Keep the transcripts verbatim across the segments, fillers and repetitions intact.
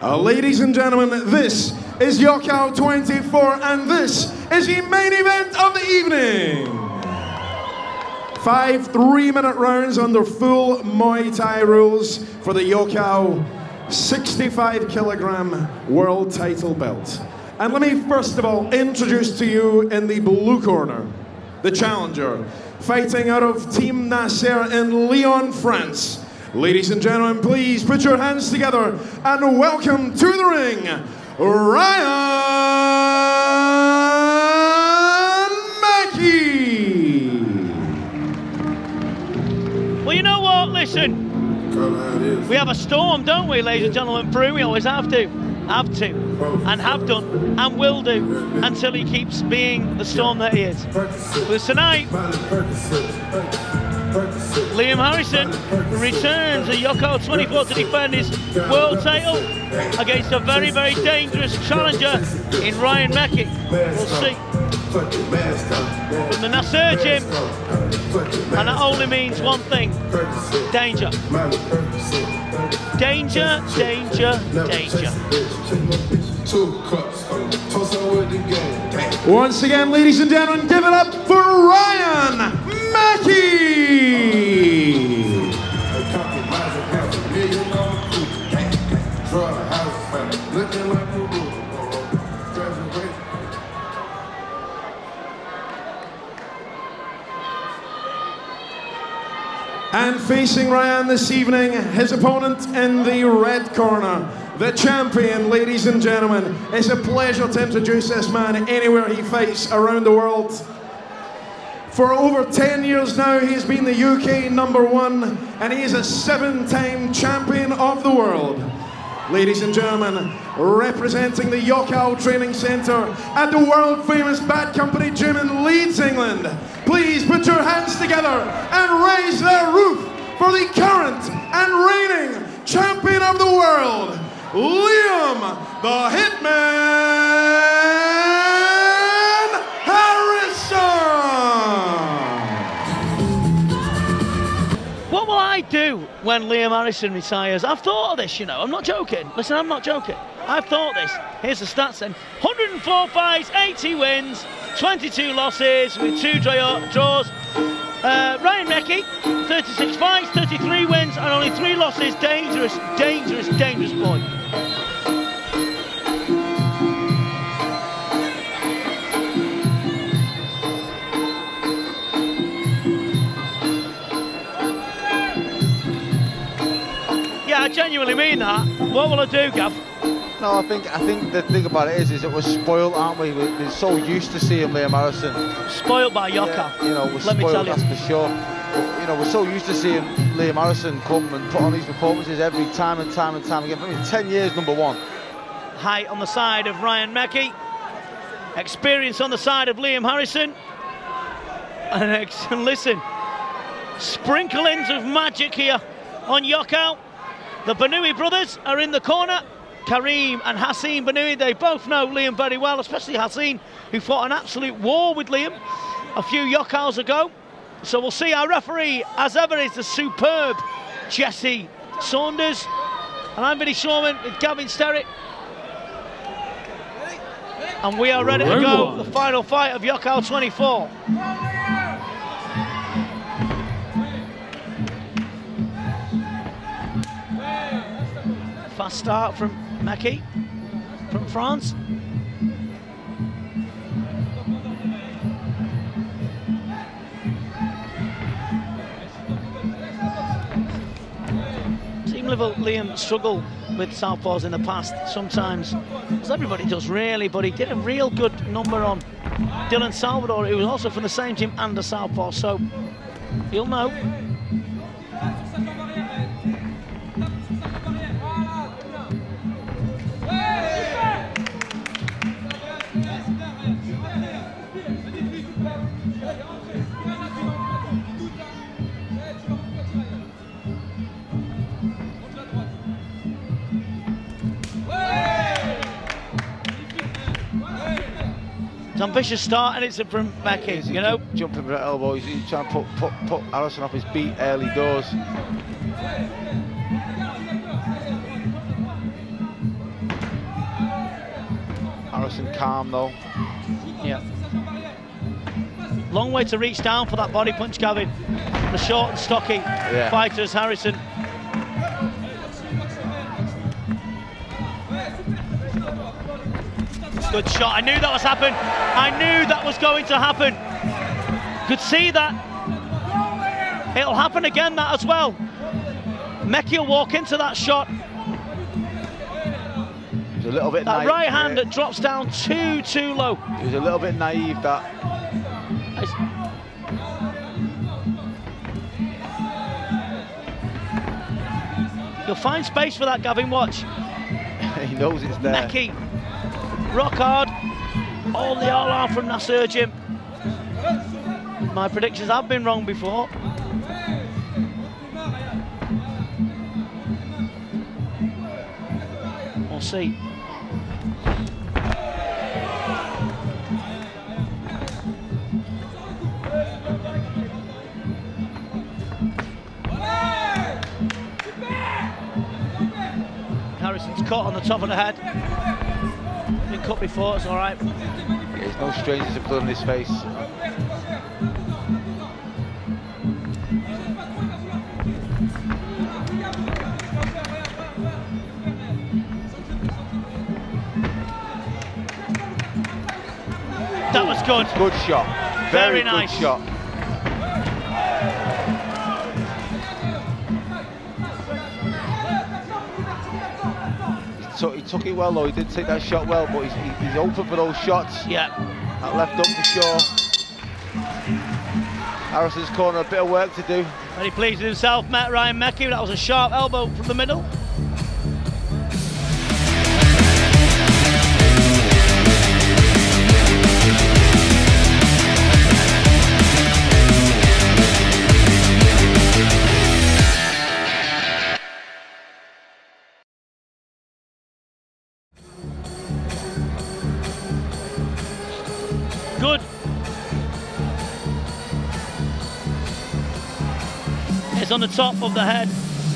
Uh, ladies and gentlemen, this is YOKKAO twenty-four, and this is the main event of the evening. Five three-minute rounds under full Muay Thai rules for the YOKKAO sixty-five kilogram world title belt. And let me first of all introduce to you in the blue corner, the challenger, fighting out of Team Nasser in Lyon, France. Ladies and gentlemen, please put your hands together and welcome to the ring, Rayan Mekki. Well, you know what? Listen, we have a storm, don't we, ladies and gentlemen? Prue, we always have to, have to, and have done, and will do, until he keeps being the storm that he is. But tonight, Liam Harrison returns at YOKKAO twenty-four to defend his world title against a very, very dangerous challenger in Rayan Mekki. We'll see. From the Nasser gym, and that only means one thing: danger. Danger, danger, danger. Once again, ladies and gentlemen, give it up for Rayan Mekki! And facing Rayan this evening, his opponent in the red corner, the champion, ladies and gentlemen. It's a pleasure to introduce this man anywhere he fights around the world. For over ten years now, he's been the U K number one, and he is a seven-time champion of the world. Ladies and gentlemen, representing the YOKKAO Training Centre at the world-famous Bad Company gym in Leeds, England, please put your hands together and raise the roof for the current and reigning champion of the world, Liam the Hitman! What will I do when Liam Harrison retires? I've thought of this, you know, I'm not joking. Listen, I'm not joking. I've thought this. Here's the stats then. one hundred and four fights, eighty wins, twenty-two losses with two draws. Uh, Rayan Mekki, thirty-six fights, thirty-three wins, and only three losses. Dangerous, dangerous, dangerous boy. I genuinely mean that. What will I do, Gav? No, I think I think the thing about it is, is it was spoiled, aren't we? We're, we're so used to seeing Liam Harrison. Spoiled by YOKKAO. Yeah, you know, we're Let spoiled, me tell you. That's for sure. But, you know, we're so used to seeing Liam Harrison come and put on these performances every time and time and time again. I mean, ten years number one. Height on the side of Rayan Mekki. Experience on the side of Liam Harrison. And listen, sprinklings of magic here on YOKKAO. The Benoui brothers are in the corner. Karim and Haseen Benoui, they both know Liam very well, especially Haseen, who fought an absolute war with Liam a few YOKKAOs ago. So we'll see. Our referee, as ever, is the superb Jesse Saunders. And I'm Vinnie Shorman with Gavin Sterrett. And we are ready to go. The final fight of YOKKAO twenty-four. Fast start from Mekki, from France. Team level Liam struggled with southpaws in the past sometimes, as everybody does really, but he did a real good number on Dylan Salvador, who was also from the same team and a southpaw, so he'll know. Ambitious start, and it's a from Mekki, you know. Jumping with elbows, he's trying to put, put, put Harrison off his beat early doors. nice and calm though. Yeah. Long way to reach down for that body punch, Gavin. The short and stocky yeah. fighter is Harrison. Good shot. I knew that was happened. I knew that was going to happen. Could see that. It'll happen again, that as well. Mekki will walk into that shot. A little bit that naive, right hand that drops down too, too low. He was a little bit naive, that. You'll find space for that, Gavin, watch. He knows it's there. Mekki, rock hard, all the all-out from Nasser Gym. My predictions have been wrong before. We'll see. Harrison's caught on the top of the head. Been cut before, it's all right. There's no stranger to blood on his face. That was good. Good shot. Very, Very nice good shot. So he took it well though, he did take that shot well, but he's, he, he's open for those shots. Yeah. That left up for sure. Harrison's corner, a bit of work to do. Very pleased with himself, Matt Ryan Mekki. That was a sharp elbow from the middle. Good. It's on the top of the head.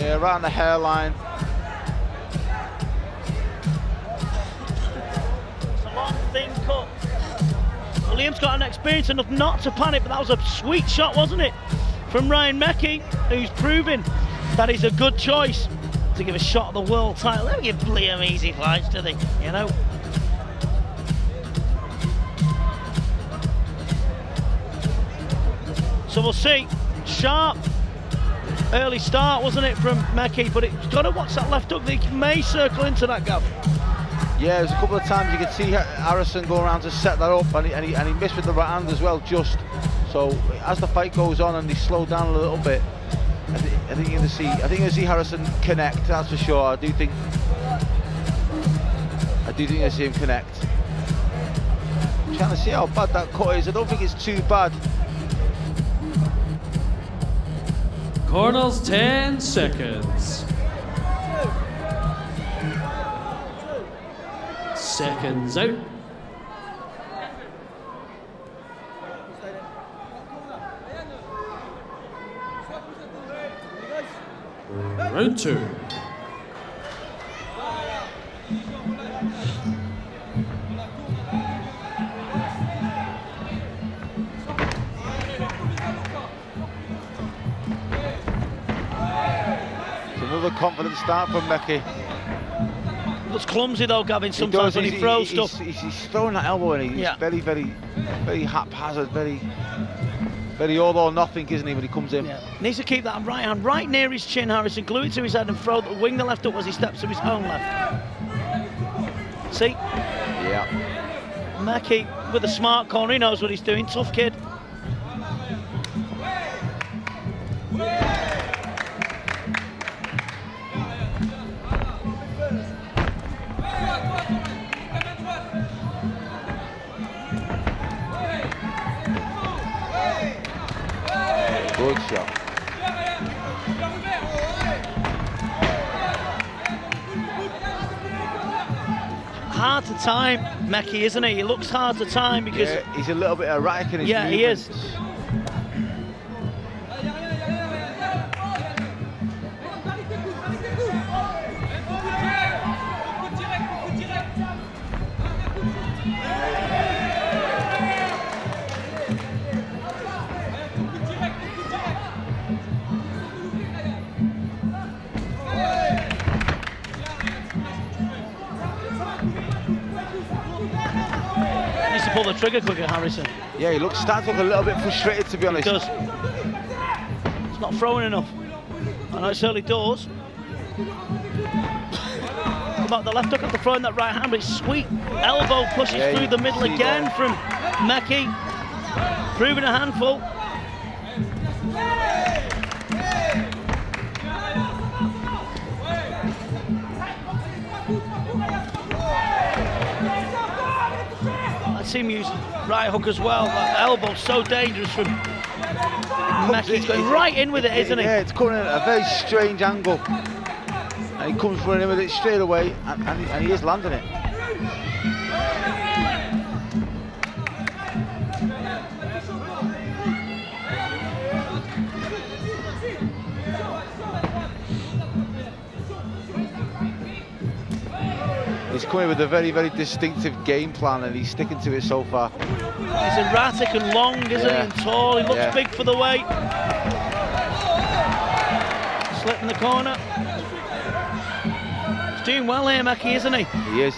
Yeah, around the hairline. It's a long, thin cut. Liam's got an experience enough not to panic, but that was a sweet shot, wasn't it? From Rayan Mekki, who's proven that he's a good choice to give a shot at the world title. They don't give Liam easy fights, do they? You know? So we'll see. Sharp early start, wasn't it, from Mekki? But it's got to watch that left hook. They may circle into that, Gav. Yeah, there's a couple of times you could see Harrison go around to set that up, and he, and he, and he missed with the right hand as well, just. So as the fight goes on and he slowed down a little bit, I, th I think you're going to see, I think you're going to see Harrison connect, that's for sure. I do think, I do think I see him connect. I'm trying to see how bad that cut is. I don't think it's too bad. Corners, ten seconds. Seconds out. Round two. Confident start from Mekki. Looks clumsy though, Gavin, sometimes he when he throws he, stuff. He's, he's throwing that elbow in, he's yeah. very, very, very haphazard, very, very all or nothing, isn't he, when he comes in. Yeah. Needs to keep that right hand right near his chin, Harrison, glue it to his head and throw the wing the left up as he steps to his own left. See? Yeah. Mekki with a smart corner, he knows what he's doing, tough kid. Good shot. Hard to time, Mekki, isn't he? He looks hard to time because... Yeah, he's a little bit erratic in his Yeah, movements. He is. pull the trigger quicker, Harrison. Yeah, he looks, starts looking a little bit frustrated, to be honest. He does. It's not throwing enough. I know it's early doors. About the left hook after throwing that right hand, but it's sweet elbow pushes yeah, through the middle again that. From Mekki. Proving a handful. Him use right hook as well. That elbow so dangerous from Mekki. He's going right in with it, it isn't he? It, yeah, it's coming in at a very strange angle. And he comes running with it straight away, and, and, he, and he is landing it. He's coming with a very, very distinctive game plan, and he's sticking to it so far. He's erratic and long, isn't yeah. he? And tall. He looks yeah. big for the weight. Slip in the corner. He's doing well here, Mekki, isn't he? He is.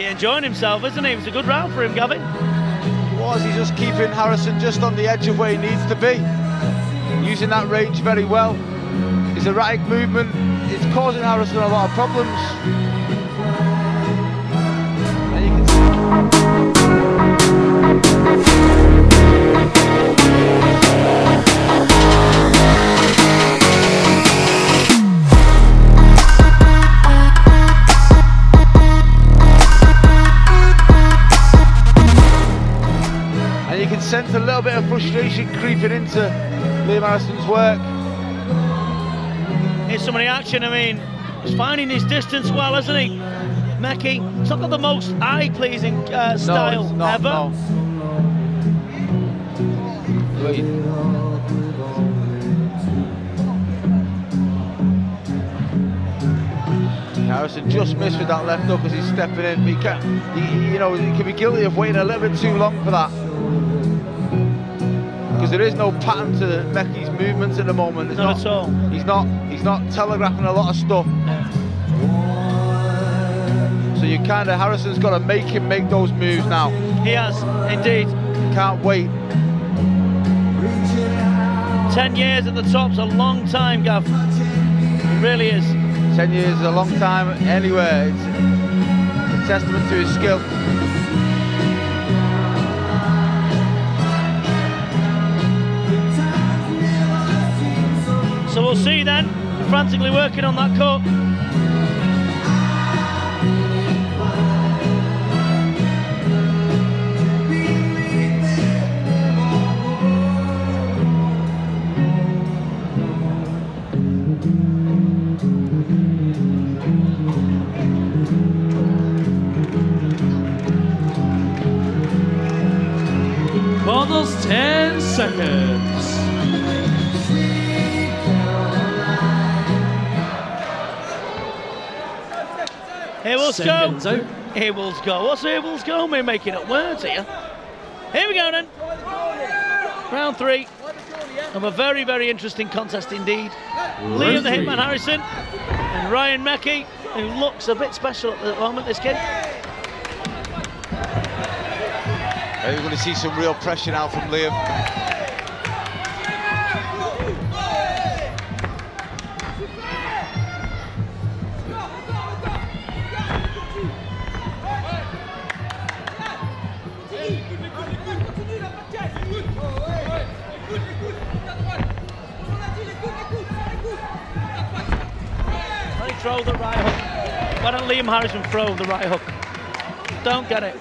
Enjoying himself, isn't he? It was a good round for him, Gavin. Was he just keeping Harrison just on the edge of where he needs to be, using that range very well. His erratic movement is causing Harrison a lot of problems. And you can see sense a little bit of frustration creeping into Liam Harrison's work. Here's some of the action. I mean, he's finding his distance well, isn't he? Mekki, it's not got the most eye-pleasing uh, style no, not, ever. No. Harrison just missed with that left hook as he's stepping in. He can, he, you know, he can be guilty of waiting a little bit too long for that. Because there is no pattern to Mekki's movements at the moment. It's not, not at all. He's not. He's not telegraphing a lot of stuff. Yeah. So you kind of Harrison's got to make him make those moves now. He has indeed. Can't wait. Ten years at the top's a long time, Gav. It really is. Ten years is a long time anywhere. It's a testament to his skill. So we'll see then, frantically working on that cut. Models ten seconds. Here will go. Here will go. What's here will go? We're making up words here. Here we go then. Round three of a very, very interesting contest indeed. Round Liam the Hitman Harrison and Rayan Mekki, who looks a bit special at the moment, this kid. We're going to see some real pressure now from Liam. Throw the right hook. Why don't Liam Harrison throw the right hook? Don't get it.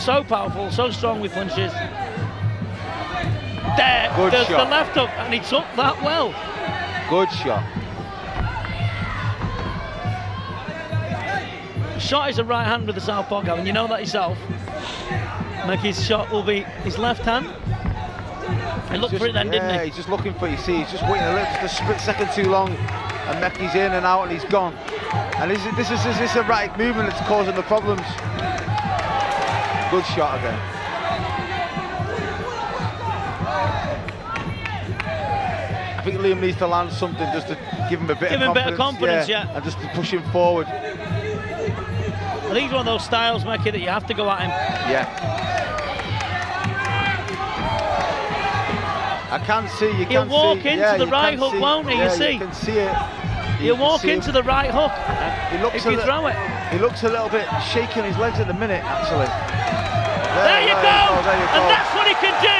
So powerful, so strong with punches. There, Good there's shot. the left hook, and he took that well. Good shot. Shot is a right hand with the southpaw, Gavin, you know that yourself. Mekki's shot will be his left hand. He looked just, for it then, yeah, didn't he? He's just looking for it, you see, he's just waiting a little, just a split second too long. And Mekki's in and out and he's gone. And this is this is this erratic movement that's causing the problems. Good shot again. I think Liam needs to land something just to give him a bit give of him confidence. Give him a bit of confidence, yeah, yeah. And just to push him forward. I think he's one of those styles, Mekki, that you have to go at him. Yeah. I can see, you can He'll walk see, into yeah, the right hook, see, won't he? Yeah, you see? You can see it. You He'll walk into it. the right hook yeah. he looks if you little, throw it. He looks a little bit shaking his legs at the minute, actually. There, there, you, there, go. You, go, there you go! And that's what he can do!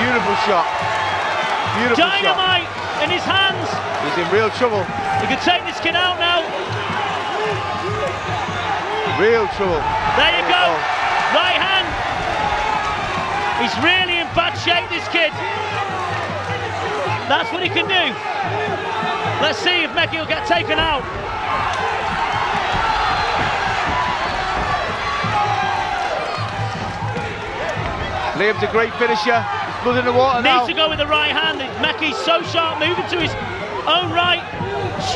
Beautiful shot. Beautiful Dynamite shot. In his hands. He's in real trouble. He can take this kid out now. Real trouble. There you go. go. Right hand. He's really in bad shape, this kid. That's what he can do. Let's see if Mekki will get taken out. Liam's a great finisher. Blood in the water now. Needs to go with the right hand. Mekki's so sharp, moving to his own right.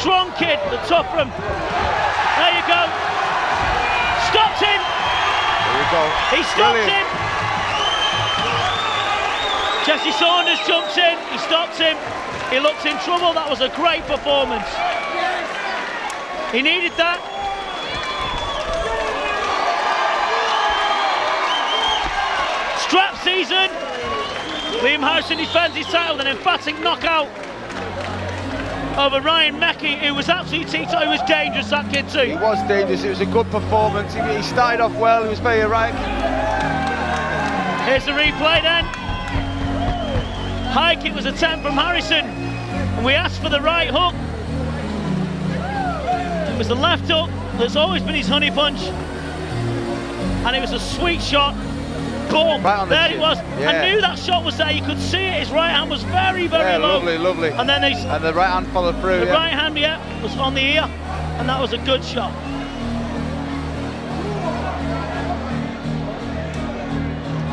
Strong kid, the top from. There you go. Stopped him. There you go. He stopped Brilliant. him. Jesse Saunders jumps in. He stops him. He looks in trouble. That was a great performance. He needed that. Strap season. Liam Harrison defends his title with an emphatic knockout over Rayan Mekki, who was absolutely teetotal. He was dangerous, that kid too. He was dangerous, it was a good performance. He started off well, he was very erratic. Here's the replay then. High kick was a ten from Harrison. And we asked for the right hook. It was the left hook that's always been his honey punch. And it was a sweet shot. Boom! Right there the it was. Yeah. I knew that shot was there. You could see it. His right hand was very, very yeah, low. Lovely, lovely. And then they and the right hand followed through. The yeah. right hand, yeah, was on the ear, and that was a good shot.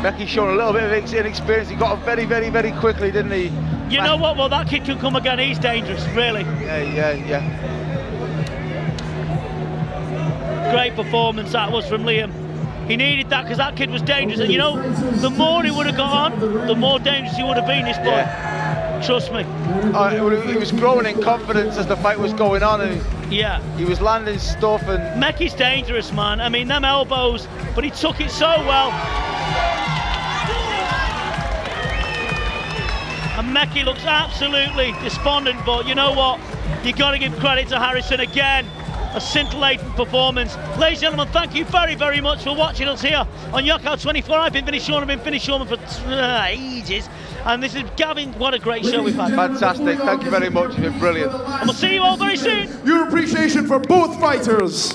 Mekki showed a little bit of inexperience. He got up very, very, very quickly, didn't he? You Man. know what? Well, that kid can come again. He's dangerous, really. Yeah, yeah, yeah. Great performance that was from Liam. He needed that because that kid was dangerous, and you know, the more he would have got on, the more dangerous he would have been, this boy. Yeah. Trust me. Uh, he was growing in confidence as the fight was going on, and he, yeah. he was landing stuff. And Mekki's dangerous, man. I mean, them elbows, but he took it so well. And Mekki looks absolutely despondent, but you know what? You got to give credit to Harrison again. A scintillating performance. Ladies and gentlemen, thank you very, very much for watching us here on YOKKAO twenty-four. I've been Vinnie Shorman, I've been Vinnie Shorman for uh, ages. And this is Gavin. What a great show we've had. Fantastic. Thank you very much. You've been brilliant. And we'll see you all very soon. Your appreciation for both fighters.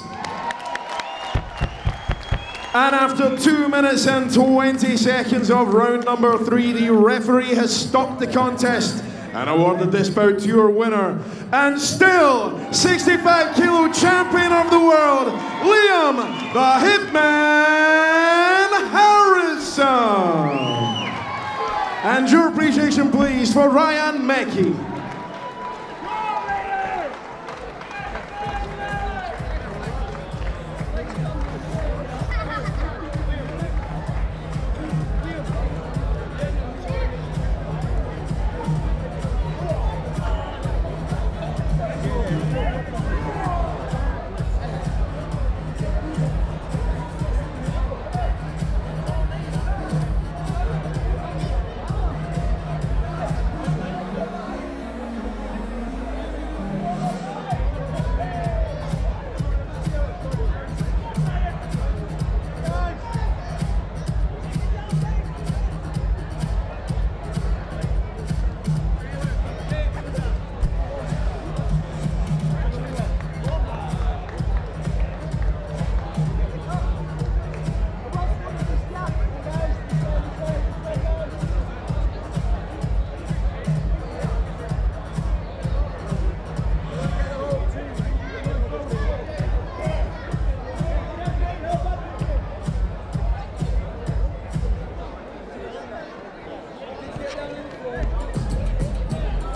And after two minutes and twenty seconds of round number three, the referee has stopped the contest and awarded this bout to your winner, and still sixty-five kilo champion of the world, Liam the Hitman Harrison. And your appreciation, please, for Rayan Mekki.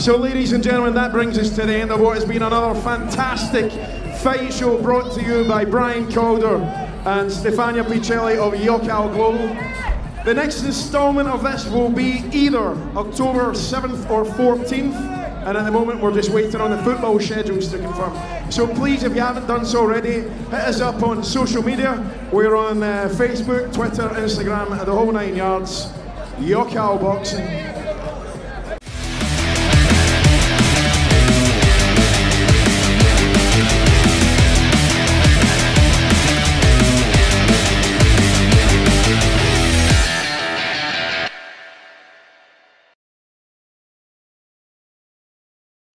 So ladies and gentlemen, that brings us to the end of what has been another fantastic fight show brought to you by Brian Calder and Stefania Picelli of YOKKAO Global. The next installment of this will be either October seventh or fourteenth, and at the moment we're just waiting on the football schedules to confirm. So please, if you haven't done so already, hit us up on social media. We're on uh, Facebook, Twitter, Instagram, the whole nine yards. YOKKAO Boxing.